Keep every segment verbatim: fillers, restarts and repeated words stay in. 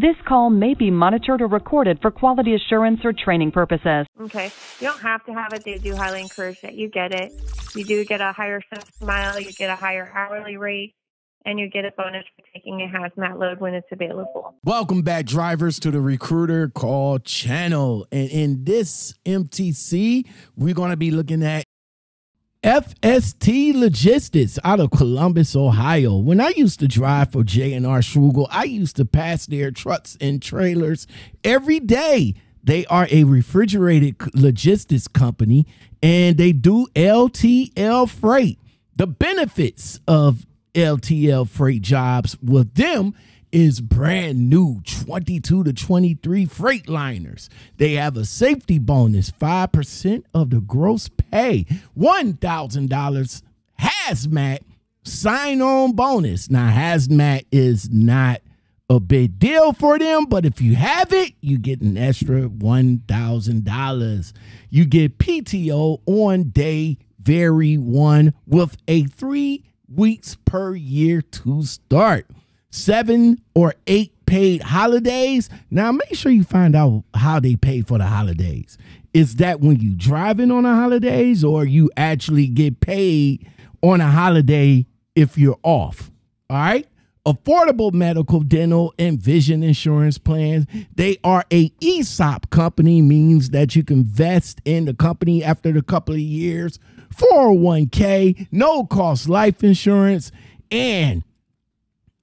This call may be monitored or recorded for quality assurance or training purposes. Okay. You don't have to have it. They do highly encourage that. You get it. You do get a higher shift mile. You get a higher hourly rate. And you get a bonus for taking a hazmat load when it's available. Welcome back, drivers, to the Recruiter Call channel. And in this M T C, we're going to be looking at F S T Logistics out of Columbus, Ohio. When I used to drive for J and R Shrugle, I used to pass their trucks and trailers every day. They are a refrigerated logistics company, and they do L T L freight. The benefits of L T L freight jobs with them is brand new twenty-two to twenty-three Freightliners. They have a safety bonus, five percent of the gross pay, one thousand dollars hazmat sign-on bonus. Now, hazmat is not a big deal for them, but if you have it, you get an extra one thousand dollars. You get P T O on day vary one with a three weeks per year to start, seven or eight paid holidays. Now make sure you find out how they pay for the holidays. Is that when you driving on the holidays, or you actually get paid on a holiday if you're off? All right. Affordable medical, dental, and vision insurance plans. They are a E S O P company, means that you can invest in the company after a couple of years. four oh one K, no cost life insurance. And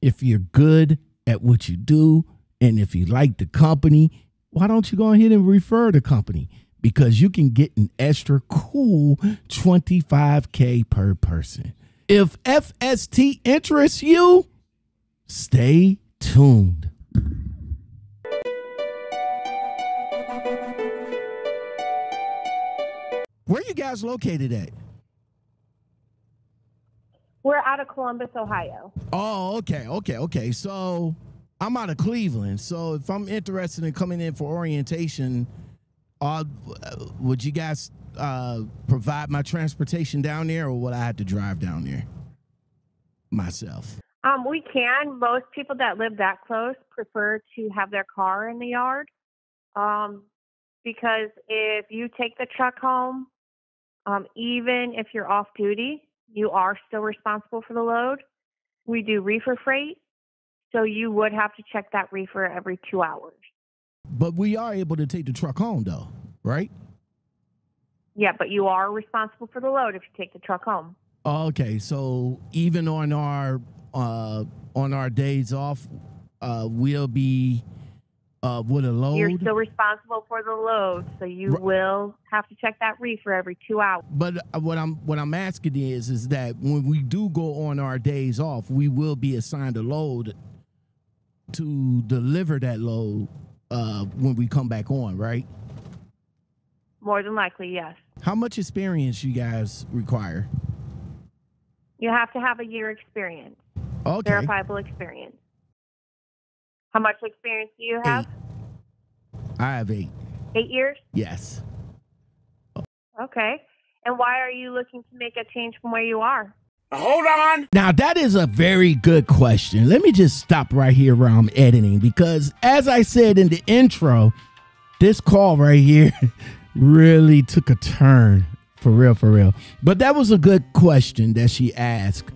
if you're good at what you do, and if you like the company, why don't you go ahead and refer the company? Because you can get an extra cool twenty-five K per person. If F S T interests you, stay tuned. Where are you guys located at? We're out of Columbus, Ohio. Oh, okay, okay, okay. So I'm out of Cleveland. So if I'm interested in coming in for orientation, uh, would you guys uh, provide my transportation down there, or would I have to drive down there myself? Um, we can. Most people that live that close prefer to have their car in the yard, um, because if you take the truck home, Um, even if you're off duty, you are still responsible for the load. We do reefer freight, so you would have to check that reefer every two hours. But we are able to take the truck home, though, right? Yeah, but you are responsible for the load if you take the truck home. Okay, so even on our uh, on our days off, uh, we'll be uh, with a load. You're still responsible for the load, so you right. will have to check that reefer every two hours. But what I'm what I'm asking is, is that when we do go on our days off, we will be assigned a load to deliver that load uh, when we come back on, right? More than likely, yes. How much experience you guys require? You have to have a year experience. Okay. Verifiable experience. How much experience do you have? Eight. I have eight. Eight years? Yes. Okay. And why are you looking to make a change from where you are? Hold on. Now, that is a very good question. Let me just stop right here where I'm editing, because as I said in the intro, this call right here really took a turn. For real, for real. But that was a good question that she asked.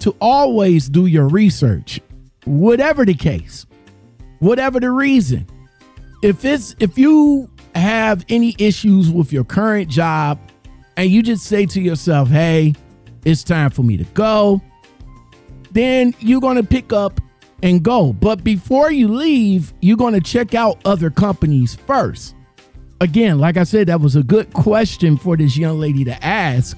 To always do your research, whatever the case. Whatever the reason, if it's if you have any issues with your current job and you just say to yourself, hey, it's time for me to go, then you're going to pick up and go. But before you leave, you're going to check out other companies first. Again, like I said, that was a good question for this young lady to ask,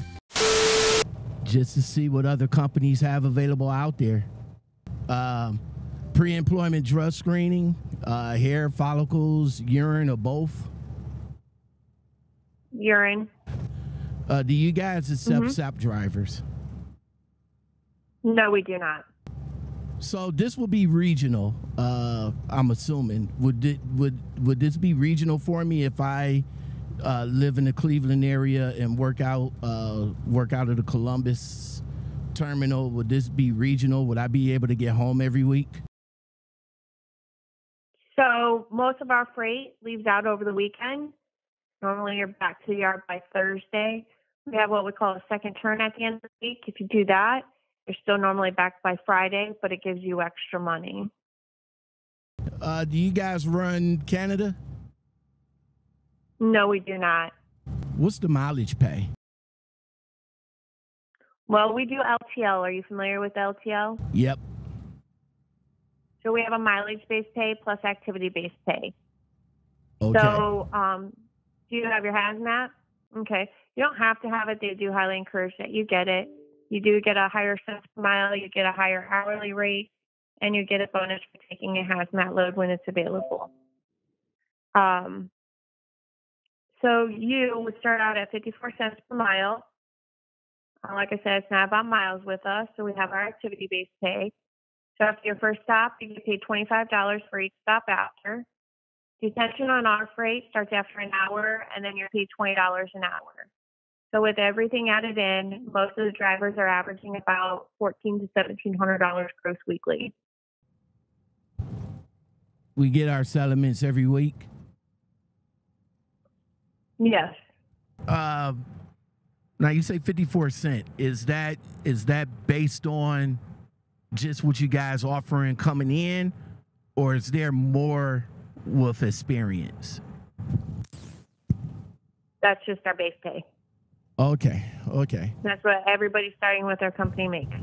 just to see what other companies have available out there. Um, Pre-employment drug screening, uh, hair follicles, urine, or both? Urine. Uh, do you guys accept mm-hmm. S A P drivers? No, we do not. So this will be regional, uh, I'm assuming. Would it, would would this be regional for me if I uh, live in the Cleveland area and work out uh, work out of the Columbus terminal? Would this be regional? Would I be able to get home every week? So most of our freight leaves out over the weekend. Normally you're back to the yard by Thursday. We have what we call a second turn at the end of the week. If you do that, you're still normally back by Friday, but it gives you extra money. Uh, do you guys run Canada? No, we do not. What's the mileage pay? Well, we do L T L. Are you familiar with L T L? Yep. So we have a mileage-based pay plus activity-based pay. Okay. So um, do you have your hazmat? Okay. You don't have to have it. They do highly encourage that you get it. You do get a higher cents per mile. You get a higher hourly rate, and you get a bonus for taking a hazmat load when it's available. Um. So you would start out at fifty-four cents per mile. Uh, like I said, it's not about miles with us, so we have our activity-based pay. So after your first stop, you get paid twenty-five dollars for each stop after. Detention on our freight starts after an hour, and then you're paid twenty dollars an hour. So with everything added in, most of the drivers are averaging about fourteen hundred to seventeen hundred dollars gross weekly. We get our settlements every week? Yes. Uh, now you say fifty-four cent. Is that is that based on just what you guys offering coming in, or is there more with experience? That's just our base pay. Okay. Okay. That's what everybody starting with our company makes.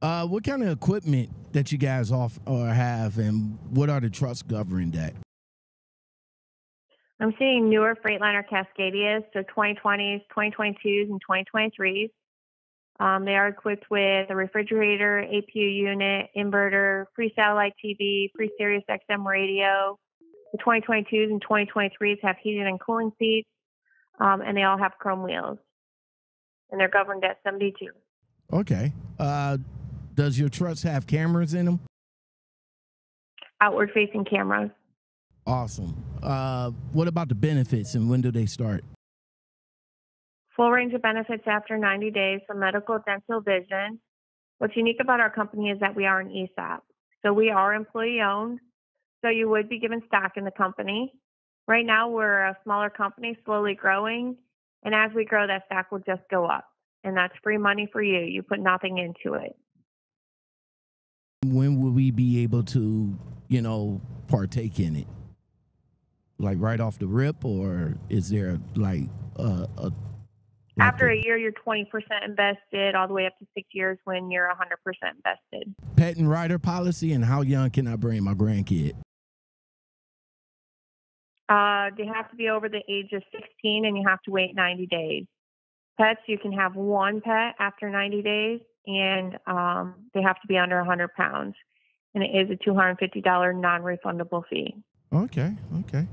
Uh, what kind of equipment that you guys off or have, and what are the trucks governing that? I'm seeing newer Freightliner Cascadias, so twenty twenties, twenty twenty-twos, and twenty twenty-threes. Um, they are equipped with a refrigerator, A P U unit, inverter, free satellite T V, free Sirius X M radio. The twenty twenty-twos and twenty twenty-threes have heated and cooling seats, um, and they all have chrome wheels. And they're governed at seventy-two. Okay. Uh, does your trucks have cameras in them? Outward-facing cameras. Awesome. Uh, what about the benefits, and when do they start? Full range of benefits after ninety days, so medical, dental, vision. What's unique about our company is that we are an E S O P. So we are employee-owned, so you would be given stock in the company. Right now, we're a smaller company, slowly growing, and as we grow, that stock will just go up, and that's free money for you. You put nothing into it. When will we be able to, you know, partake in it? Like right off the rip, or is there like uh, a... Like after a year, you're twenty percent invested, all the way up to six years when you're one hundred percent invested. Pet and rider policy, and how young can I bring my grandkid? Uh, they have to be over the age of sixteen, and you have to wait ninety days. Pets, you can have one pet after ninety days, and um, they have to be under one hundred pounds. And it is a two hundred fifty dollar non-refundable fee. Okay, okay.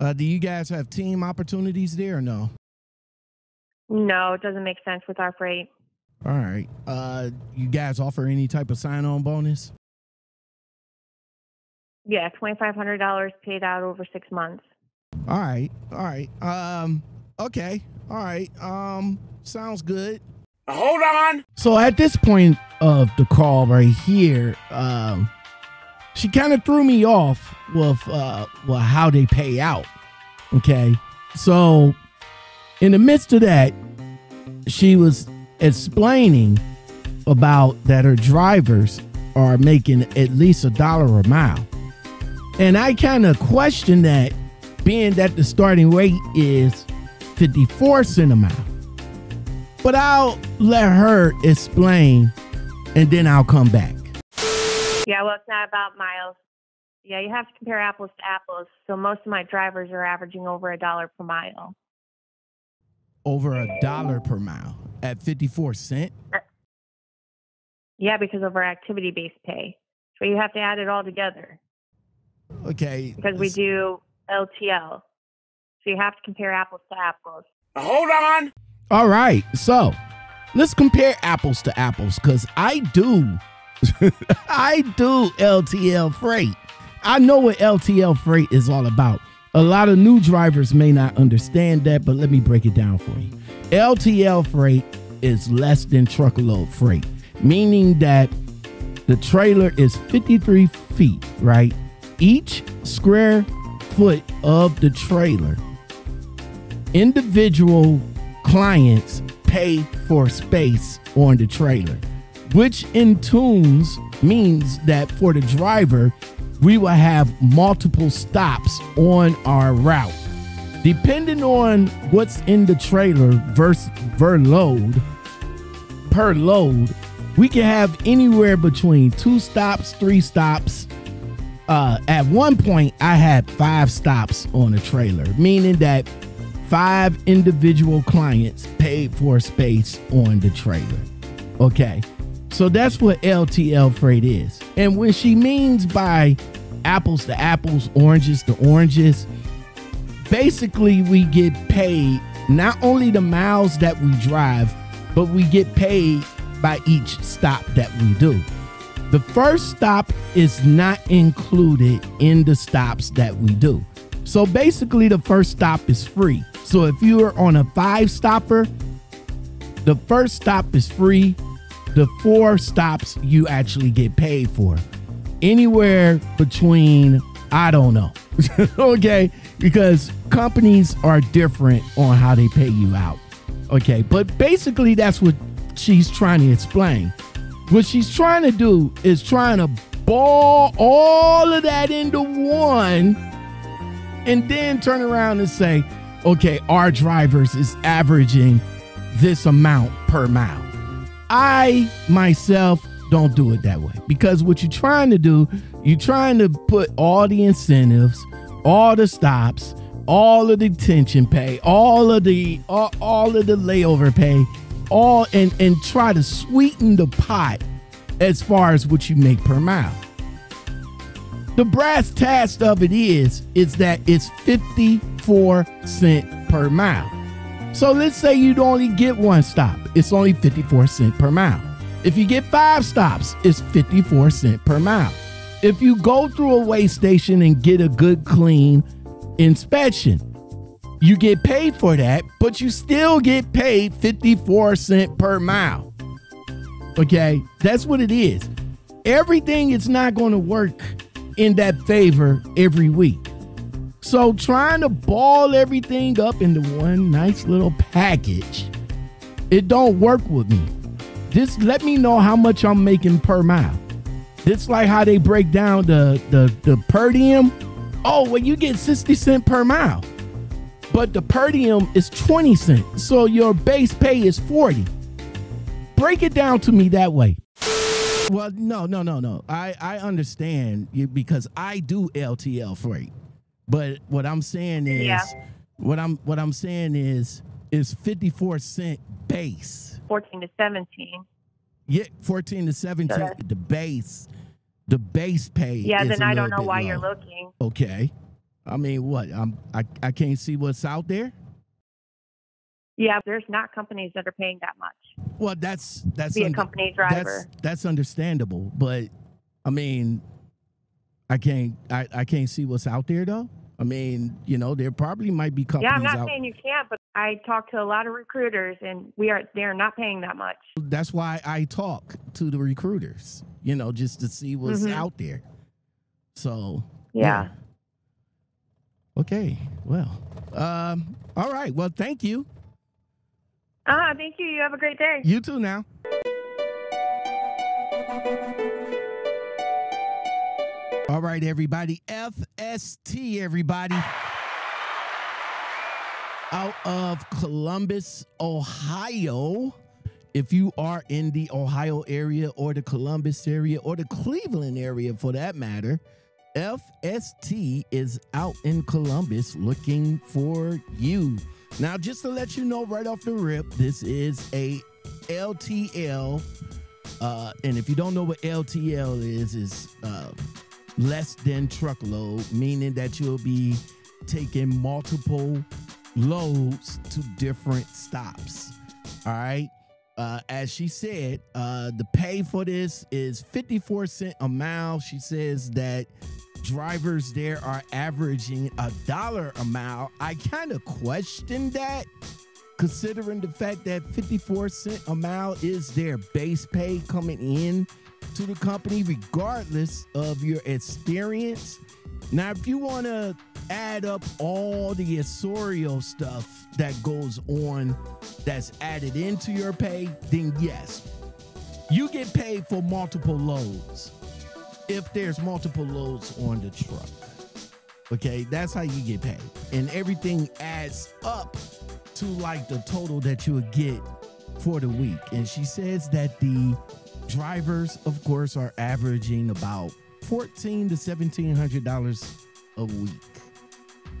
Uh, do you guys have team opportunities there or no? No, it doesn't make sense with our freight. All right. Uh, you guys offer any type of sign-on bonus? Yeah, twenty-five hundred dollars paid out over six months. All right, all right. Um, okay, all right. Um, sounds good. Hold on. So at this point of the call right here, um, she kind of threw me off with, uh, with how they pay out, okay? So in the midst of that, she was explaining about that her drivers are making at least a dollar a mile. And I kind of questioned that, being that the starting rate is fifty-four cents a mile. But I'll let her explain, and then I'll come back. Yeah, well, it's not about miles. Yeah, you have to compare apples to apples. So most of my drivers are averaging over a dollar per mile. Over a dollar per mile at fifty-four cents? Yeah, because of our activity-based pay. So you have to add it all together. Okay. Because we do L T L. So you have to compare apples to apples. Hold on. All right. So let's compare apples to apples, because I do... I do L T L freight. I know what L T L freight is all about. A lot of new drivers may not understand that, but let me break it down for you. L T L freight is less than truckload freight, meaning that the trailer is fifty-three feet, right? each square foot of the trailer, individual clients pay for space on the trailer, which in tunes means that for the driver, we will have multiple stops on our route. Depending on what's in the trailer versus per load, per load, we can have anywhere between two stops, three stops. Uh, at one point, I had five stops on a trailer, meaning that five individual clients paid for space on the trailer. Okay, so that's what L T L freight is. And when she means by apples to apples, oranges to oranges, basically we get paid not only the miles that we drive, but we get paid by each stop that we do. The first stop is not included in the stops that we do. So basically the first stop is free. So if you are on a five stopper, the first stop is free. The four stops you actually get paid for. Anywhere between, I don't know, okay? Because companies are different on how they pay you out, okay? But basically that's what she's trying to explain. What she's trying to do is trying to ball all of that into one and then turn around and say, okay, our drivers is averaging this amount per mile. I myself don't do it that way, because what you're trying to do, you're trying to put all the incentives, all the stops, all of the detention pay, all of the all, all of the layover pay, all and and try to sweeten the pot as far as what you make per mile. The brass tacks of it is is that it's fifty-four cents per mile. So let's say you only get one stop. It's only fifty-four cents per mile. If you get five stops, it's fifty-four cents per mile. If you go through a weigh station and get a good clean inspection, you get paid for that, but you still get paid fifty-four cents per mile. Okay, that's what it is. Everything is not going to work in that favor every week. So trying to ball everything up into one nice little package, it don't work with me. Just let me know how much I'm making per mile. It's like how they break down the, the, the per diem. Oh, well, you get sixty cents per mile, but the per diem is twenty cents. So your base pay is forty. Break it down to me that way. Well, no, no, no, no. I, I understand you, because I do L T L freight. But what I'm saying is, yeah. what I'm what I'm saying is, is fifty-four cent base. fourteen to seventeen. Yeah, fourteen to seventeen. So the base, the base pay. Yeah, is then a I don't know why low. You're looking. Okay, I mean, what? I'm I I can't see what's out there. Yeah, there's not companies that are paying that much. Well, that's that's be a company driver. That's, that's understandable, but I mean. I can't I, I can't see what's out there, though. I mean, you know, there probably might be companies out. Yeah, I'm not saying you can't, but I talk to a lot of recruiters, and we are they're not paying that much. That's why I talk to the recruiters, you know, just to see what's mm-hmm. out there. So, yeah. yeah. Okay, well, um, all right. Well, thank you. Uh-huh, thank you. You have a great day. You too now. All right, everybody. F S T, everybody. Out of Columbus, Ohio. If you are in the Ohio area or the Columbus area or the Cleveland area for that matter, F S T is out in Columbus looking for you. Now, just to let you know right off the rip, this is a L T L. Uh, and if you don't know what L T L is, is... Uh, less than truckload, meaning that you'll be taking multiple loads to different stops. All right. Uh, as she said, uh, the pay for this is fifty-four cents a mile. She says that drivers there are averaging a dollar a mile. I kind of question that, considering the fact that fifty-four cents a mile is their base pay coming in to the company, regardless of your experience Now, if you want to add up all the accessorial stuff that goes on that's added into your pay, then yes, you get paid for multiple loads if there's multiple loads on the truck. Okay, that's how you get paid. And everything adds up to like the total that you would get for the week. And she says that the drivers, of course, are averaging about fourteen to seventeen hundred dollars a week.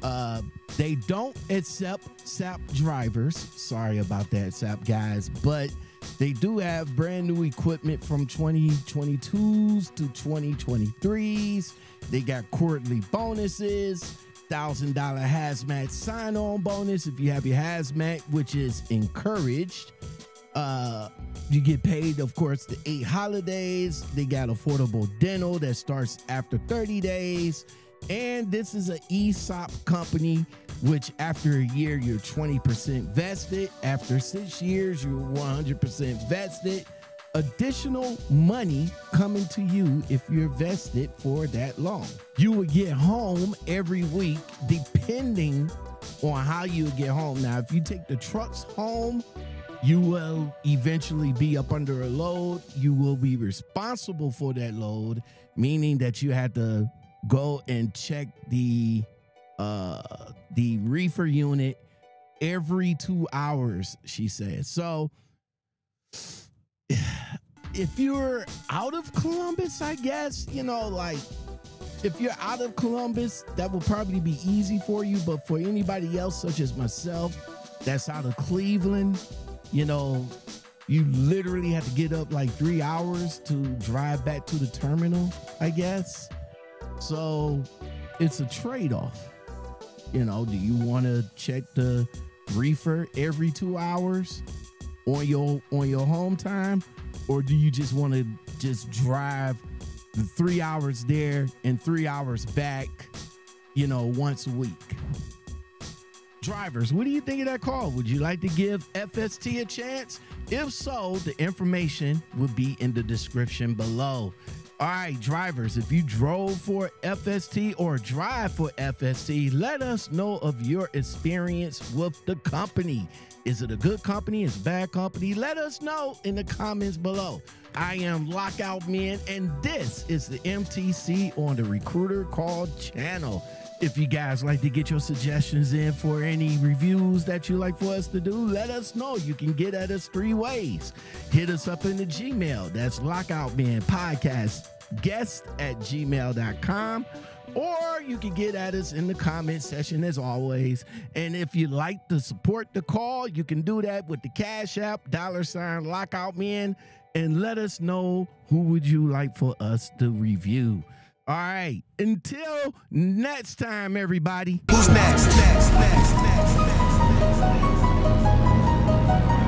Uh, they don't accept S A P drivers. Sorry about that, S A P guys, but they do have brand new equipment from twenty twenty-twos to twenty twenty-threes. They got quarterly bonuses, one thousand dollar hazmat sign-on bonus if you have your hazmat, which is encouraged. Uh, you get paid, of course, the eight holidays. They got affordable dental that starts after thirty days. And this is an E S O P company, which after a year, you're twenty percent vested. After six years, you're one hundred percent vested. Additional money coming to you if you're vested for that long. You would get home every week, depending on how you get home. Now, if you take the trucks home, you will eventually be up under a load. You will be responsible for that load, meaning that you had to go and check the uh the reefer unit every two hours, she said. So if you're out of Columbus, I guess, you know, like if you're out of Columbus, that will probably be easy for you. But for anybody else, such as myself, that's out of Cleveland, you know, you literally have to get up like three hours to drive back to the terminal, I guess. So it's a trade-off. You know, do you want to check the reefer every two hours on your on your home time? Or do you just want to just drive the three hours there and three hours back, you know, once a week? Drivers, what do you think of that call? Would you like to give F S T a chance? If so, the information will be in the description below. All right, drivers, if you drove for F S T or drive for F S T, let us know of your experience with the company. Is it a good company? Is it a bad company? Let us know in the comments below. I am Lockoutman, and this is the M T C on the Recruiter Call channel. If you guys like to get your suggestions in for any reviews that you like for us to do, let us know. You can get at us three ways. Hit us up in the Gmail. That's lockoutmanpodcastguest at gmail dot com. Or you can get at us in the comment section as always. And if you'd like to support the call, you can do that with the Cash App, dollar sign Lockoutman, and let us know who would you like for us to review. All right, until next time, everybody. Who's next? Next, next, next, next, next, next.